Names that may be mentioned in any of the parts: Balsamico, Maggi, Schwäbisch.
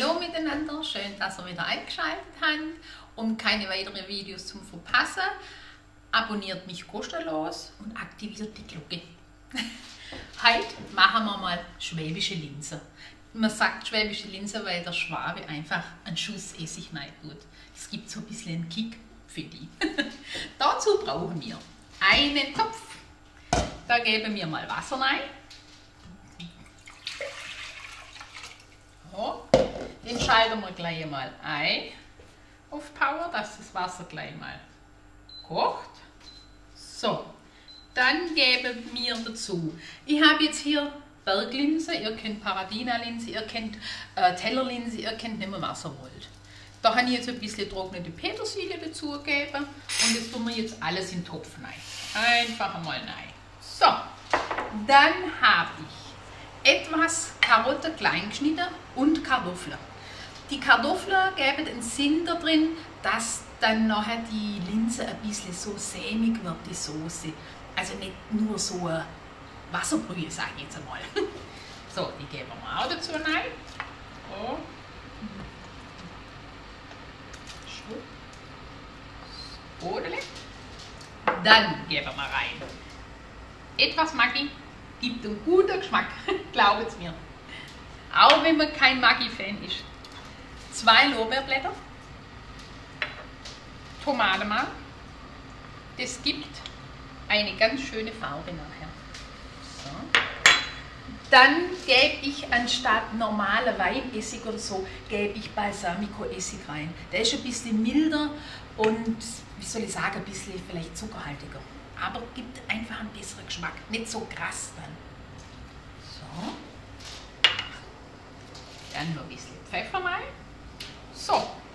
Hallo miteinander, schön, dass ihr wieder eingeschaltet habt. Um keine weiteren Videos zu verpassen, abonniert mich kostenlos und aktiviert die Glocke. Heute machen wir mal schwäbische Linsen. Man sagt schwäbische Linsen, weil der Schwabe einfach einen Schuss Essig reintut. Es gibt so ein bisschen einen Kick für die. Dazu brauchen wir einen Topf. Da geben wir mal Wasser rein. So, den schalten wir gleich mal ein auf Power, dass das Wasser gleich mal kocht. So, dann geben wir dazu, ich habe jetzt hier Berglinse, ihr kennt Paradina-Linse, ihr kennt Tellerlinse, ihr kennt nicht mehr, was ihr wollt. Da habe ich jetzt ein bisschen getrocknete Petersilie dazugegeben und das tun wir jetzt alles in den Topf rein. Einfach mal rein. So, dann habe ich etwas Karotten klein geschnitten und Kartoffeln. Die Kartoffeln geben den Sinn da drin, dass dann nachher die Linse ein bisschen so sämig wird, die Soße. Also nicht nur so eine Wasserbrühe, sage ich jetzt einmal. So, die geben wir mal auch dazu rein. So. Dann geben wir rein etwas Maggi, gibt einen guten Geschmack, glaubt es mir. Auch wenn man kein Maggi-Fan ist. 2 Lorbeerblätter, Tomatenmark, das gibt eine ganz schöne Farbe nachher. So. Dann gebe ich anstatt normaler Weinessig oder so, gebe ich Balsamico-Essig rein. Der ist ein bisschen milder und, wie soll ich sagen, ein bisschen vielleicht zuckerhaltiger. Aber gibt einfach einen besseren Geschmack, nicht so krass dann. So. Dann noch ein bisschen Pfeffer rein. So,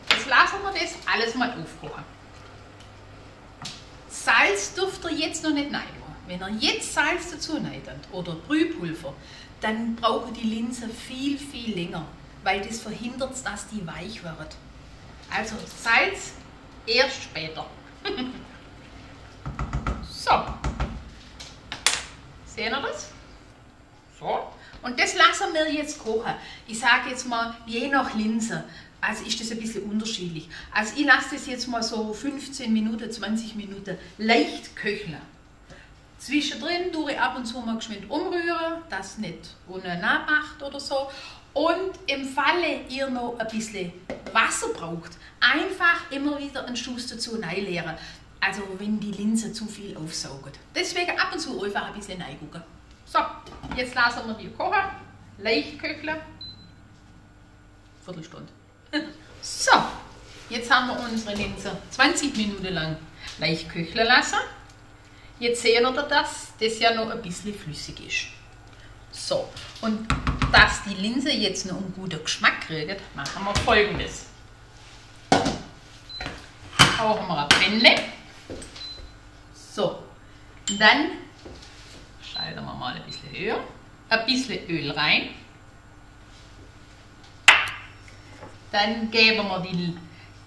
jetzt lassen wir das alles mal aufkochen. Salz dürft ihr jetzt noch nicht rein. Wenn ihr jetzt Salz dazu neidet oder Brühpulver, dann brauchen die Linsen viel, viel länger, weil das verhindert, dass die weich wird. Also Salz erst später. So, sehen wir das? So, und das lassen wir jetzt kochen. Ich sage jetzt mal, je nach Linse, also ist das ein bisschen unterschiedlich. Also ich lasse das jetzt mal so 15 Minuten, 20 Minuten leicht köcheln. Zwischendrin tue ich ab und zu mal geschwind umrühren, dass nicht ohne nachmacht oder so. Und im Falle ihr noch ein bisschen Wasser braucht, einfach immer wieder einen Schuss dazu reinleeren. Also wenn die Linse zu viel aufsaugt. Deswegen ab und zu einfach ein bisschen reingucken. So, jetzt lassen wir die kochen, leicht köcheln. Viertelstunde. So, jetzt haben wir unsere Linse 20 Minuten lang leicht köcheln lassen. Jetzt sehen wir, dass das ja noch ein bisschen flüssig ist. So, und dass die Linse jetzt noch einen guten Geschmack kriegt, machen wir Folgendes. Brauchen wir ein Pfanne. So, dann schalten wir mal ein bisschen Öl rein. Dann geben wir die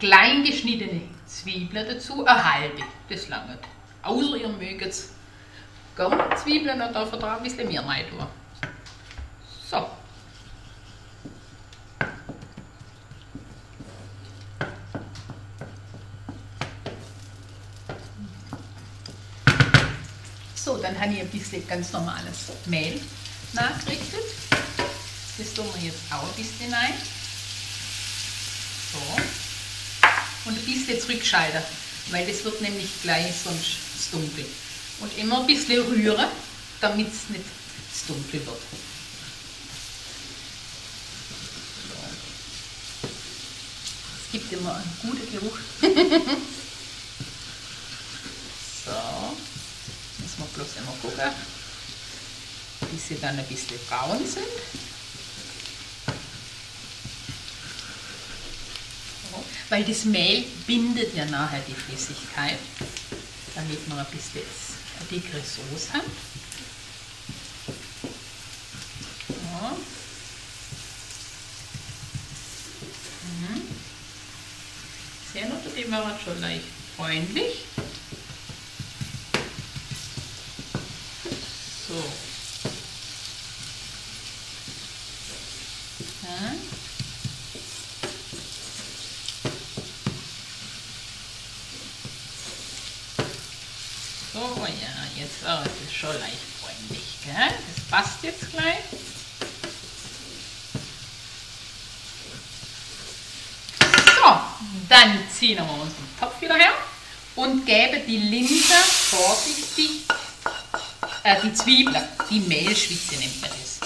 klein geschnittene Zwiebeln dazu, eine halbe, das langt. Außer ihr mögt es gerne Zwiebeln und dafür ein bisschen mehr rein tun. So. So, dann habe ich ein bisschen ganz normales Mehl nachgerichtet. Das tun wir jetzt auch ein bisschen rein. So. Und ein bisschen zurückschalten, weil das wird nämlich gleich sonst dunkel. Und immer ein bisschen rühren, damit es nicht zu dunkel wird. Es gibt immer einen guten Geruch. So, müssen wir bloß immer gucken, bis sie dann ein bisschen braun sind. So, weil das Mehl bindet ja nachher die Flüssigkeit, damit wir ein bisschen eine dickere Soße haben. So. Sehen wir, die waren schon leicht freundlich. So. Ja. So, ja, jetzt ist es schon leicht freundlich, gell? Das passt jetzt gleich. So, dann ziehen wir unseren Topf wieder her und geben die Linse vorsichtig, die Zwiebeln, die Mehlschwitze nennt man das.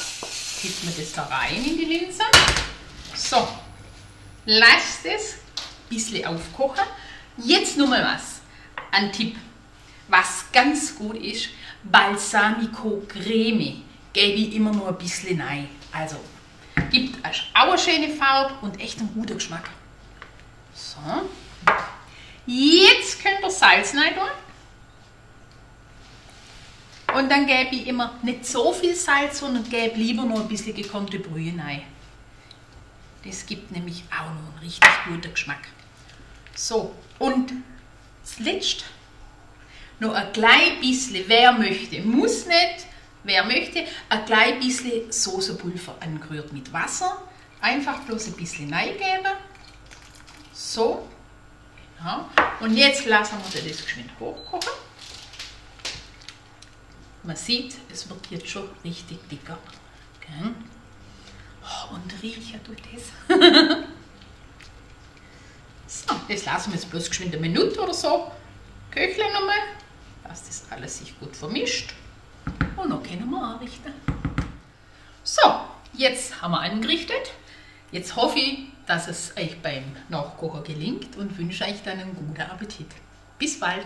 Gibt man das da rein in die Linse. So, lasst es ein bisschen aufkochen. Jetzt nochmal was, ein Tipp. Was ganz gut ist, Balsamico Creme gebe ich immer nur ein bisschen rein. Also, gibt auch eine schöne Farbe und echt einen guten Geschmack. So. Jetzt könnt ihr Salz rein tun. Und dann gebe ich immer nicht so viel Salz, sondern gebe lieber nur ein bisschen gekochte Brühe rein. Das gibt nämlich auch noch einen richtig guten Geschmack. So, und zuletzt noch ein klein bisschen, wer möchte, muss nicht, wer möchte, ein klein bisschen Soßepulver angerührt mit Wasser. Einfach bloß ein bisschen reingeben. So. Genau. Und jetzt lassen wir das geschwind hochkochen. Man sieht, es wird jetzt schon richtig dicker. Okay. Oh, und riecht ja durch das. So, das lassen wir jetzt bloß geschwind eine Minute oder so. Köcheln nochmal, dass das alles sich gut vermischt, und dann können wir anrichten. So, jetzt haben wir angerichtet. Jetzt hoffe ich, dass es euch beim Nachkochen gelingt und wünsche euch dann einen guten Appetit. Bis bald!